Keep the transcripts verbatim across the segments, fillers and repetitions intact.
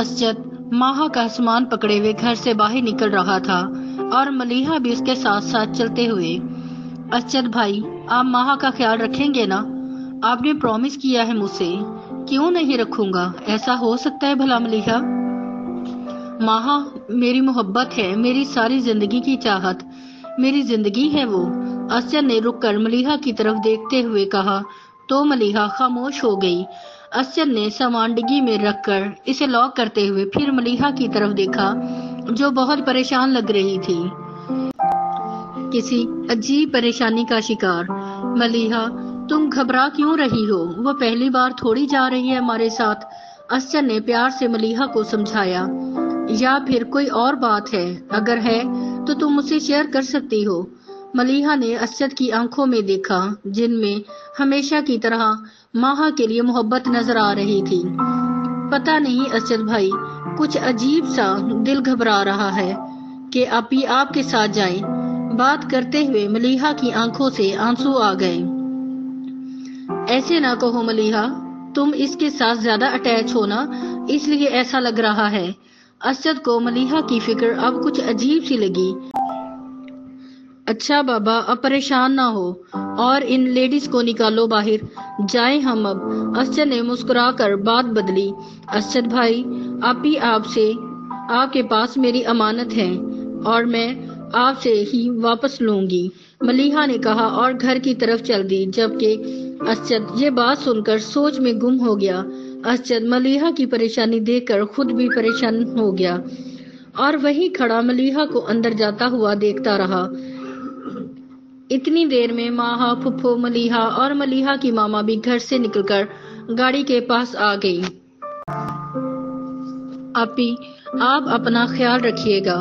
असजद माह का सामान पकड़े हुए घर से बाहर निकल रहा था और मलिहा भी उसके साथ साथ चलते हुए। असजद भाई, आप माह का ख्याल रखेंगे ना? आपने प्रॉमिस किया है मुझसे। क्यों नहीं रखूंगा, ऐसा हो सकता है भला मलिहा? माहा मेरी मोहब्बत है, मेरी सारी जिंदगी की चाहत, मेरी जिंदगी है वो। असजद ने रुककर मलिहा की तरफ देखते हुए कहा तो मलिहा खामोश हो गई। असजद ने सामान डिग्गी में रखकर इसे लॉक करते हुए फिर मलिहा की तरफ देखा जो बहुत परेशान लग रही थी, किसी अजीब परेशानी का शिकार। मलिहा, तुम घबरा क्यों रही हो? वो पहली बार थोड़ी जा रही है हमारे साथ। असजद ने प्यार से मलिहा को समझाया। या फिर कोई और बात है? अगर है तो तुम मुझसे शेयर कर सकती हो। मलिहा ने असजद की आंखों में देखा जिनमें हमेशा की तरह माहा के लिए मोहब्बत नजर आ रही थी। पता नहीं असजद भाई, कुछ अजीब सा दिल घबरा रहा है कि आप ही आपके साथ जाएं। बात करते हुए मलिहा की आंखों से आंसू आ गए। ऐसे ना कहो मलिहा, तुम इसके साथ ज्यादा अटैच हो ना, इसलिए ऐसा लग रहा है। असद को मलिहा की फिक्र अब कुछ अजीब सी लगी। अच्छा बाबा, अब परेशान ना हो और इन लेडीज को निकालो बाहर, जाए हम अब। असद ने मुस्कुरा कर बात बदली। असद भाई, आप ही आपसे आपके पास मेरी अमानत है और मैं आपसे ही वापस लूंगी, मलिहा ने कहा और घर की तरफ चल दी। जबकि असद ये बात सुनकर सोच में गुम हो गया। असद मलिहा की परेशानी देखकर खुद भी परेशान हो गया और वहीं खड़ा मलिहा को अंदर जाता हुआ देखता रहा। इतनी देर में माहा, फुफ्फो, मलिहा और मलिहा की मामा भी घर से निकलकर गाड़ी के पास आ गई। आपी, आप अपना ख्याल रखिएगा,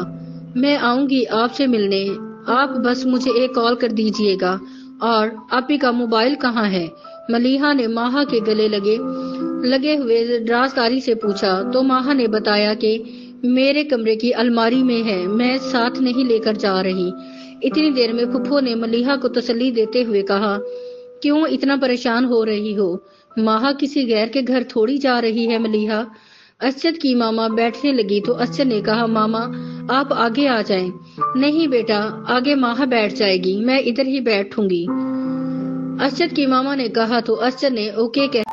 मैं आऊंगी आपसे मिलने। आप बस मुझे एक कॉल कर दीजिएगा। और आपी का मोबाइल कहाँ है? मलिहा ने माहा के गले लगे लगे हुए राजदारी से पूछा तो माहा ने बताया कि मेरे कमरे की अलमारी में है, मैं साथ नहीं लेकर जा रही। इतनी देर में फुफ्फो ने मलिहा को तसल्ली देते हुए कहा, क्यों इतना परेशान हो रही हो? माहा किसी गैर के घर थोड़ी जा रही है मलिहा। असद की मामा बैठने लगी तो असद ने कहा, मामा आप आगे आ जाएं। नहीं बेटा, आगे माहा बैठ जाएगी, मैं इधर ही बैठूंगी, असद की मामा ने कहा। तो असद ने ओके कह...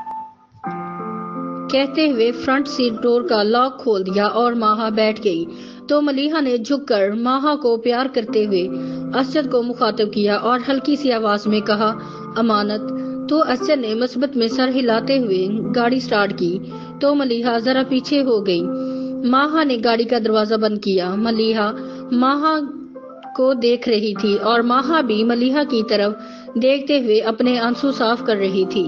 कहते हुए फ्रंट सीट डोर का लॉक खोल दिया और माहा बैठ गई। तो मलिहा ने झुककर माहा को प्यार करते हुए असद को मुखातब किया और हल्की सी आवाज में कहा, अमानत। तो असद ने मुसीबत में सर हिलाते हुए गाड़ी स्टार्ट की तो मलिहा जरा पीछे हो गई। माहा ने गाड़ी का दरवाजा बंद किया। मलिहा माहा को देख रही थी और माहा भी मलिहा की तरफ देखते हुए अपने आंसू साफ कर रही थी।